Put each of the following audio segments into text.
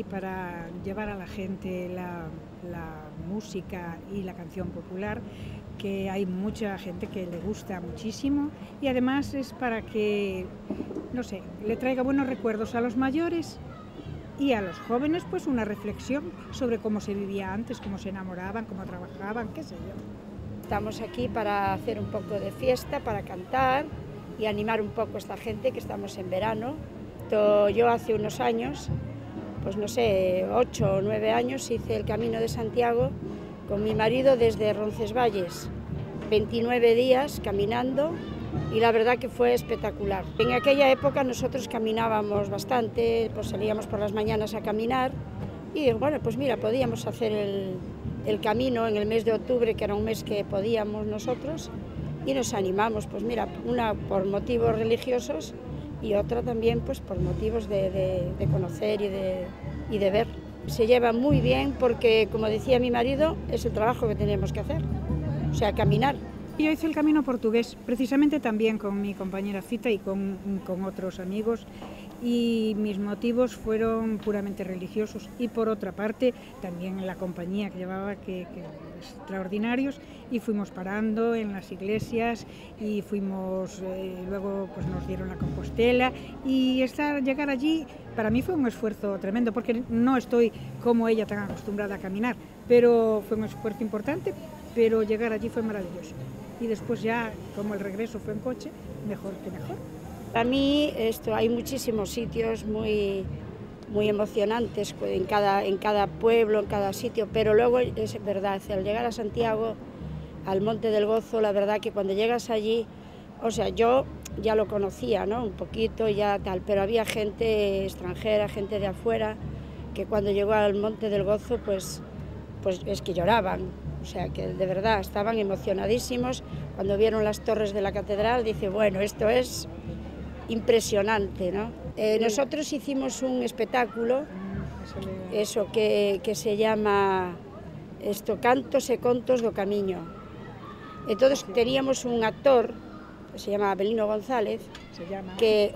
y para llevar a la gente la música y la canción popular, que hay mucha gente que le gusta muchísimo, y además es para que, no sé, le traiga buenos recuerdos a los mayores y a los jóvenes, pues una reflexión sobre cómo se vivía antes, cómo se enamoraban, cómo trabajaban, qué sé yo. Estamos aquí para hacer un poco de fiesta, para cantar y animar un poco a esta gente, que estamos en verano. Yo hace unos años, pues no sé, 8 o 9 años, hice el Camino de Santiago con mi marido desde Roncesvalles, 29 días caminando, y la verdad que fue espectacular. En aquella época nosotros caminábamos bastante, pues salíamos por las mañanas a caminar y bueno, pues mira, podíamos hacer el camino en el mes de octubre, que era un mes que podíamos nosotros, y nos animamos, pues mira, una por motivos religiosos y otra también pues por motivos de conocer y de ver. Se lleva muy bien porque, como decía mi marido, es el trabajo que tenemos que hacer, o sea, caminar. Yo hice el Camino Portugués, precisamente también con mi compañera Fita y con otros amigos, y mis motivos fueron puramente religiosos, y por otra parte también la compañía que llevaba, que extraordinarios, y fuimos parando en las iglesias y fuimos, luego pues nos dieron la Compostela, y llegar allí para mí fue un esfuerzo tremendo, porque no estoy como ella tan acostumbrada a caminar, pero fue un esfuerzo importante, pero llegar allí fue maravilloso. Y después ya, como el regreso fue en coche, mejor que mejor. Para mí esto, hay muchísimos sitios muy, muy emocionantes en cada pueblo, en cada sitio, pero luego es verdad, al llegar a Santiago, al Monte del Gozo, la verdad que cuando llegas allí, o sea, yo ya lo conocía, ¿no?, un poquito, ya tal, pero había gente extranjera, gente de afuera, que cuando llegó al Monte del Gozo, pues es que lloraban, o sea, que de verdad estaban emocionadísimos. Cuando vieron las torres de la catedral, dice, bueno, esto es impresionante, ¿no? Nosotros hicimos un espectáculo, eso que se llama esto, Cantos e Contos do Camiño. Entonces teníamos un actor, que se llama Abelino González, que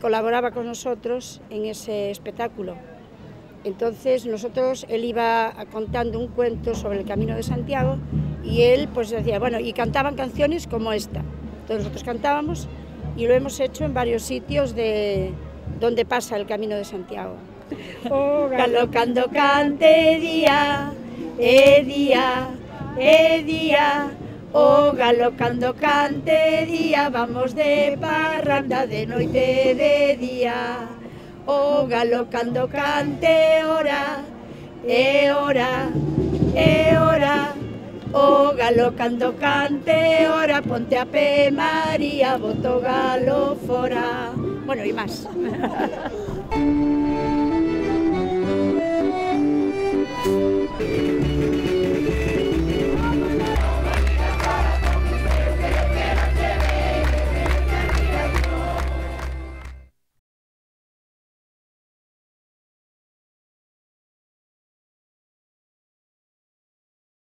colaboraba con nosotros en ese espectáculo. Entonces él iba contando un cuento sobre el Camino de Santiago, y él pues decía, bueno, y cantaban canciones como esta. Entonces nosotros cantábamos, y lo hemos hecho en varios sitios de donde pasa el Camino de Santiago. Oh, cando cante día, día, día, oh, galocando cante día, vamos de parranda de noite de día. Oh, galocando cante hora, hora, hora. O galo cando cante ora, ponte a pe María, boto galo fora. Bueno, y más.